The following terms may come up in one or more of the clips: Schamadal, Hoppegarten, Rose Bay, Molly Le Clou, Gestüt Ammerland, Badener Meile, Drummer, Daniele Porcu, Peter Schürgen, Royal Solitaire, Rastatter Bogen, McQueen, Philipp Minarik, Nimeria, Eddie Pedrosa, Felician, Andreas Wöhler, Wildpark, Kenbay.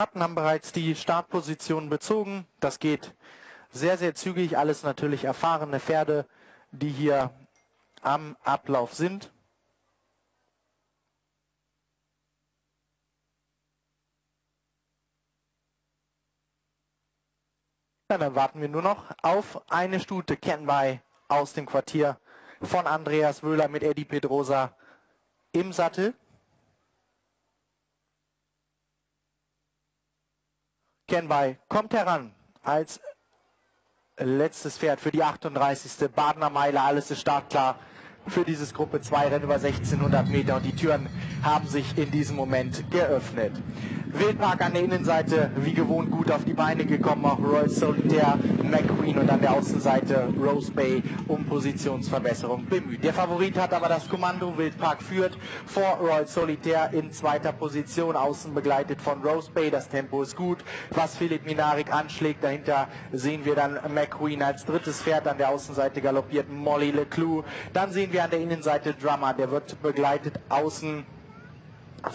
haben bereits die Startposition bezogen. Das geht sehr, sehr zügig. Alles natürlich erfahrene Pferde, die hier am Ablauf sind. Ja, dann warten wir nur noch auf eine Stute Kenbay aus dem Quartier von Andreas Wöhler mit Eddie Pedrosa im Sattel. Kenbay kommt heran als letztes Pferd für die 38. Badener Meile. Alles ist startklar für dieses Gruppe 2 Rennen über 1600 Meter und die Türen haben sich in diesem Moment geöffnet. Wildpark an der Innenseite, wie gewohnt, gut auf die Beine gekommen, auch Royal Solitaire, McQueen und an der Außenseite Rose Bay um Positionsverbesserung bemüht. Der Favorit hat aber das Kommando, Wildpark führt vor Royal Solitaire in zweiter Position, außen begleitet von Rose Bay, das Tempo ist gut, was Philipp Minarik anschlägt, dahinter sehen wir dann McQueen als drittes Pferd, an der Außenseite galoppiert Molly Le Clou, dann sehen wir an der Innenseite Drummer, der wird begleitet außen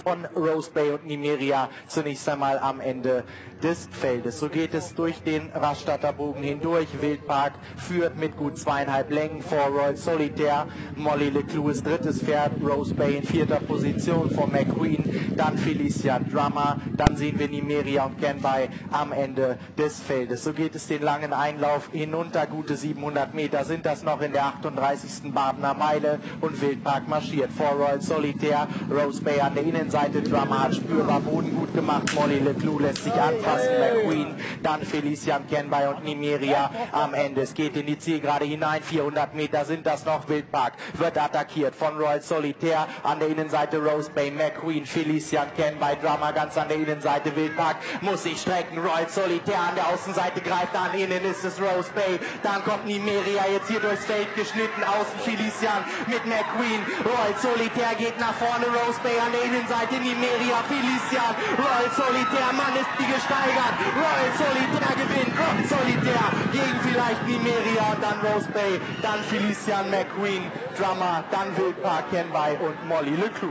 von Rose Bay und Nimeria zunächst einmal am Ende des Feldes. So geht es durch den Rastatter Bogen hindurch. Wildpark führt mit gut 2,5 Längen vor Royal Solitaire. Molly Le Clou ist drittes Pferd. Rose Bay in vierter Position vor McQueen. Dann Felician, Drummer. Dann sehen wir Nimeria und Kenbay am Ende des Feldes. So geht es den langen Einlauf hinunter. Gute 700 Meter sind das noch in der 38. Badener Meile. Und Wildpark marschiert vor Royal Solitaire. Rose Bay an der Innenseite, Drummer hat spürbar Boden gut gemacht, Molly Le Clou lässt sich anfassen, McQueen, dann Felician, Kenbay und Nimeria am Ende. Es geht in die Zielgerade hinein, 400 Meter sind das noch, Wildpark wird attackiert von Royal Solitaire, an der Innenseite Rose Bay, McQueen, Felician, Kenbay, Drummer ganz an der Innenseite, Wildpark muss sich strecken, Royal Solitaire an der Außenseite greift an, innen ist es Rose Bay, dann kommt Nimeria jetzt hier durchs Feld geschnitten, außen Felician mit McQueen, Royal Solitaire geht nach vorne, Rose Bay an der Innenseite. Seite Nimeria, Felician, Royal Solitaire, Mann ist die gesteigert, Royal Solitaire gewinnt, Royal Solitaire gegen vielleicht Nimeria, dann Rose Bay, dann Felician, McQueen, Drummer, dann Wildpark, Kenbay und Molly Le Clou.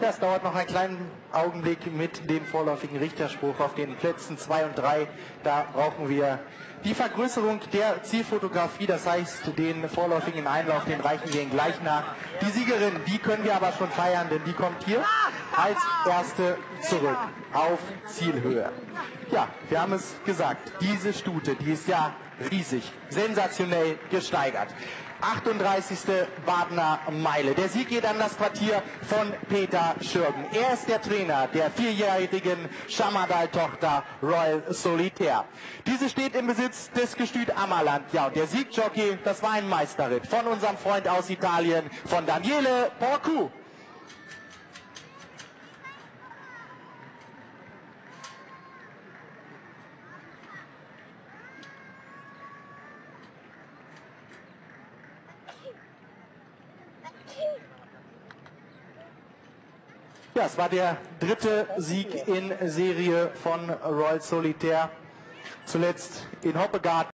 Das dauert noch einen kleinen Augenblick mit dem vorläufigen Richterspruch auf den Plätzen 2 und 3. Da brauchen wir die Vergrößerung der Zielfotografie, das heißt den vorläufigen Einlauf, den reichen wir Ihnen gleich nach. Die Siegerin, die können wir aber schon feiern, denn die kommt hier als erste zurück auf Zielhöhe. Ja, wir haben es gesagt, diese Stute, die ist ja riesig, sensationell gesteigert. 38. Badener Meile. Der Sieg geht an das Quartier von Peter Schürgen. Er ist der Trainer der vierjährigen Schamadal-Tochter Royal Solitaire. Diese steht im Besitz des Gestüt Ammerland. Ja, und der Siegjockey, das war ein Meisterritt von unserem Freund aus Italien, von Daniele Porcu. Ja, es war der dritte Sieg in Serie von Royal Solitaire, zuletzt in Hoppegarten.